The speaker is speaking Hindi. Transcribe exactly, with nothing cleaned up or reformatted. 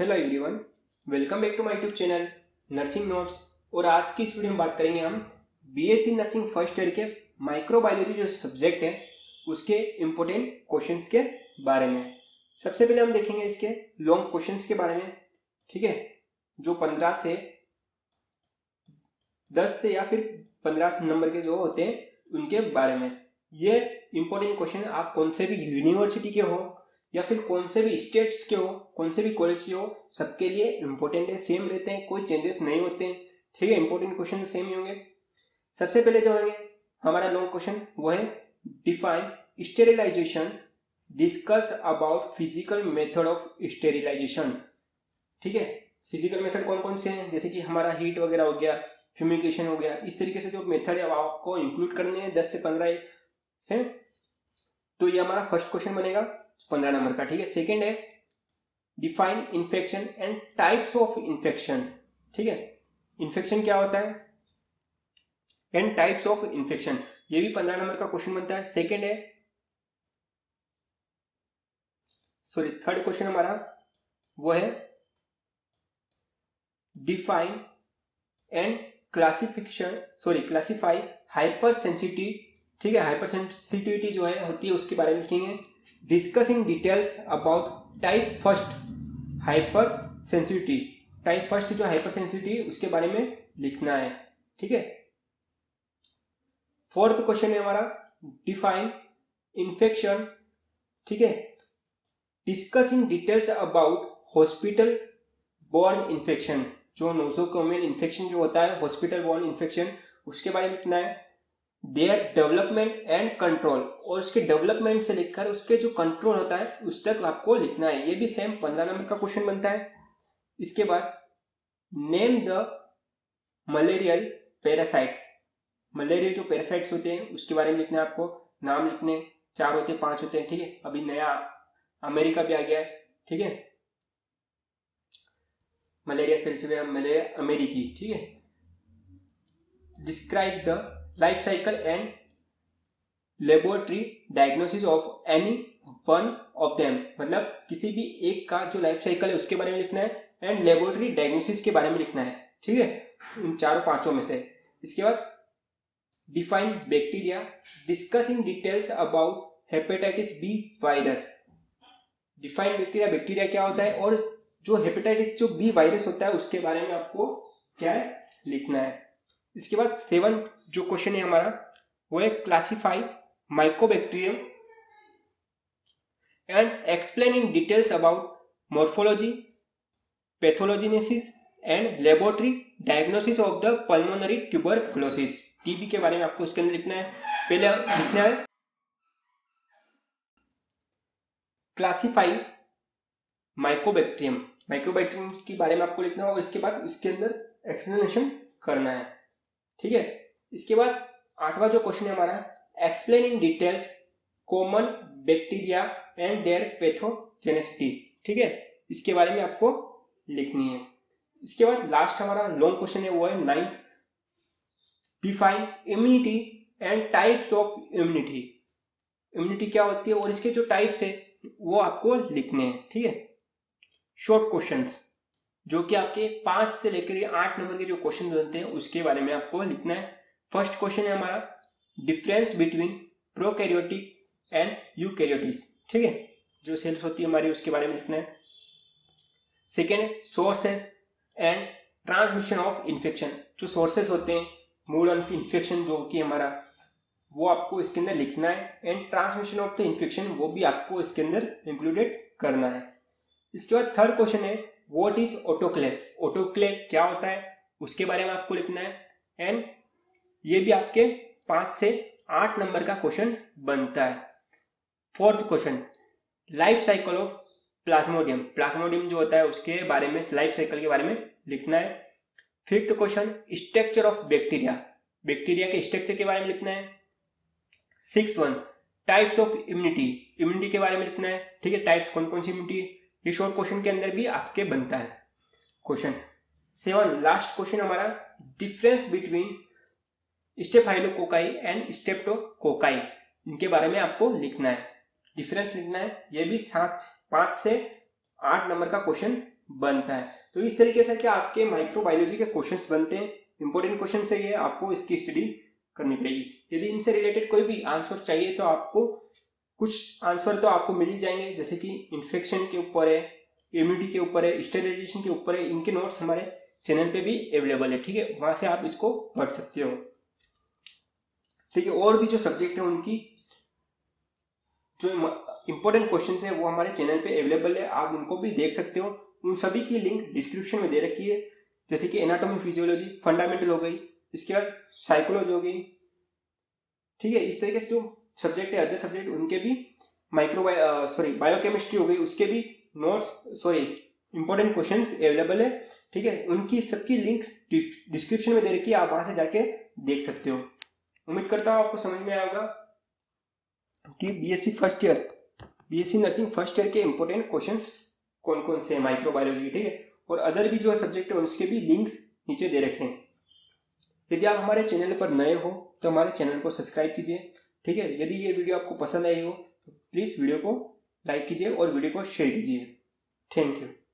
Hello everyone, welcome back to my YouTube channel nursing notes. और आज की इस वीडियो में बात करेंगे हम बीएससी नर्सिंग फर्स्ट ईयर के माइक्रोबायोलॉजी जो सब्जेक्ट है उसके इम्पोर्टेंट क्वेश्चंस के बारे में। सबसे पहले हम देखेंगे इसके लॉन्ग क्वेश्चंस के बारे में, ठीक है, जो पंद्रह से दस से या फिर पंद्रह नंबर के जो होते हैं उनके बारे में। ये इम्पोर्टेंट क्वेश्चन आप कौन से भी यूनिवर्सिटी के हो या फिर कौन से भी स्टेट्स के हो, कौन से भी कॉलेज के हो, सबके लिए इम्पोर्टेंट है, सेम रहते हैं, कोई चेंजेस नहीं होते हैं, ठीक है। इम्पोर्टेंट क्वेश्चन सेम ही होंगे। सबसे पहले जो होंगे हमारा लॉन्ग क्वेश्चन वो है define sterilization, discuss about physical method of sterilization, ठीक है। फिजिकल मेथड कौन कौन से हैं, जैसे कि हमारा हीट वगैरह हो गया, फ्यूमिकेशन हो गया, इस तरीके से जो मेथड है आपको इंक्लूड करने हैं दस से पंद्रह है। तो ये हमारा फर्स्ट क्वेश्चन बनेगा पंद्रह नंबर का, ठीक है। सेकेंड है define infection and types of infection, ठीक है। इन्फेक्शन क्या होता है एंड टाइप्स ऑफ इन्फेक्शन, ये भी पंद्रह नंबर का क्वेश्चन बनता है। सेकेंड है सॉरी थर्ड क्वेश्चन हमारा वो है define and classification sorry classify hyper sensitive, ठीक है। हाइपर सेंसिटिविटी जो है होती है उसके बारे में लिखेंगे। Discuss in details about type first hyper sensitive, type first जो हाइपर सेंसिटिव उसके बारे में लिखना है, ठीक है। फोर्थ क्वेश्चन है हमारा डिफाइन इन्फेक्शन, ठीक है। Discuss in details about hospital borne infection, जो नोसोकोमियल इन्फेक्शन जो होता है हॉस्पिटल बोर्न इन्फेक्शन उसके बारे में लिखना है। देयर डेवलपमेंट एंड कंट्रोल, और उसके डेवलपमेंट से लेकर उसके जो कंट्रोल होता है उस तक आपको लिखना है। ये भी सेम पंद्रह नंबर का क्वेश्चन बनता है। इसके बाद name the malarial parasites, malarial जो पैरासाइट्स होते हैं उसके बारे में लिखना है आपको। नाम लिखने चार होते हैं, पांच होते हैं, ठीक है। अभी नया अमेरिका भी आ गया है, ठीक है, मलेरिया फिर से मलेरिया अमेरिकी, ठीक है। Describe the life cycle and laboratory diagnosis of any one of them, मतलब किसी भी एक का जो लाइफ साइकिल है उसके बारे में लिखना है एंड लेबोरेटरी डायग्नोसिस के बारे में लिखना है, ठीक है, उन चारों पांचों में से। इसके बाद define bacteria, discuss in details about hepatitis B virus. Define bacteria, bacteria क्या होता है और जो हेपेटाइटिस जो बी वायरस होता है उसके बारे में आपको क्या है लिखना है। इसके बाद सेवन जो क्वेश्चन है हमारा वो है classify mycobacterium and explain in details about morphology, pathogenesis and laboratory diagnosis of the pulmonary tuberculosis. TB के बारे में आपको उसके अंदर लिखना है। पहले लिखना है क्लासिफाई माइकोबैक्टीरियम, माइकोबैक्टीरियम के बारे में आपको लिखना होगा, इसके बाद उसके अंदर एक्सप्लेनेशन करना है, ठीक है। इसके बाद आठवां जो क्वेश्चन है हमारा explain in details common bacteria and their pathogenicity, ठीक है, इसके बारे में आपको लिखनी है। इसके बाद लास्ट हमारा लॉन्ग क्वेश्चन है वो है ninth define immunity and types of immunity. Immunity क्या होती है और इसके जो टाइप्स है वो आपको लिखने हैं, ठीक है। शॉर्ट क्वेश्चंस जो कि आपके पांच से लेकर आठ नंबर के जो क्वेश्चन बनते हैं उसके बारे में आपको लिखना है। फर्स्ट क्वेश्चन है हमारा difference between prokaryotic and eukaryotics, ठीक है, जो सेल्स होती है हमारी उसके बारे में लिखना है। सेकेंड है sources and transmission of infection, जो सोर्सेस होते हैं मोड ऑफ इन्फेक्शन जो कि हमारा वो आपको इसके अंदर लिखना है and transmission of the infection वो भी आपको इसके अंदर इंक्लूडेड करना है। इसके बाद थर्ड क्वेश्चन है व्हाट इज ऑटोक्लेव, ऑटोक्लेव क्या होता है उसके बारे में आपको लिखना है एंड ये भी आपके पांच से आठ नंबर का क्वेश्चन बनता है। Fourth question life cycle of plasmodium, plasmodium जो होता है उसके बारे में, लाइफ साइकिल के बारे में लिखना है। Fifth question structure of bacteria, bacteria के स्ट्रक्चर के बारे में लिखना है। Six one types of immunity, immunity के बारे में लिखना है, ठीक है, टाइप्स कौन कौन सी इम्यूनिटी है ये शॉर्ट क्वेश्चन के अंदर भी आपके बनता है क्वेश्चन। सेवन लास्ट क्वेश्चन हमारा difference between staphylococci and streptococci, इनके बारे में आपको लिखना है, डिफरेंस लिखना है। ये भी सात पांच से आठ नंबर का क्वेश्चन बनता है। तो इस तरीके से क्या आपके माइक्रोबायोलॉजी के क्वेश्चंस बनते हैं, इंपॉर्टेंट क्वेश्चंस है ये, आपको इसकी स्टडी करनी पड़ेगी। यदि इनसे रिलेटेड कोई भी आंसर चाहिए तो आपको कुछ आंसर तो आपको मिल ही जाएंगे, जैसे कि इन्फेक्शन के ऊपर है, इम्यूनिटी के ऊपर है, स्टेरिलाइजेशन के ऊपर है, इनके नोट्स हमारे चैनल पे भी अवेलेबल है, ठीक है, वहां से आप इसको पढ़ सकते हो, ठीक है। और भी जो सब्जेक्ट है उनकी जो इम्पोर्टेंट क्वेश्चंस है वो हमारे चैनल पे अवेलेबल है, आप उनको भी देख सकते हो। उन सभी की लिंक डिस्क्रिप्शन में दे रखी है, जैसे कि एनाटॉमी फिजियोलॉजी फंडामेंटल हो गई, इसके बाद साइकोलॉजी हो गई, ठीक है। इस तरीके से जो सब्जेक्ट है अदर सब्जेक्ट उनके भी माइक्रो सॉरी बायोकेमिस्ट्री हो गई, उसके भी notes sorry important questions available है, ठीक है। उनकी सबकी लिंक डिस्क्रिप्शन में दे रखी है, आप वहां से जाके देख सकते हो। उम्मीद करता हूँ आपको समझ में आएगा कि BSc first year BSc nursing first year के इंपॉर्टेंट क्वेश्चंस कौन कौन से हैं माइक्रोबायोलॉजी, ठीक है, और अदर भी जो सब्जेक्ट है उसके भी लिंक्स नीचे दे रखे हैं। यदि आप हमारे चैनल पर नए हो तो हमारे चैनल को सब्सक्राइब कीजिए, ठीक है। यदि ये वीडियो आपको पसंद आई हो तो प्लीज़ वीडियो को लाइक कीजिए और वीडियो को शेयर कीजिए। Thank you.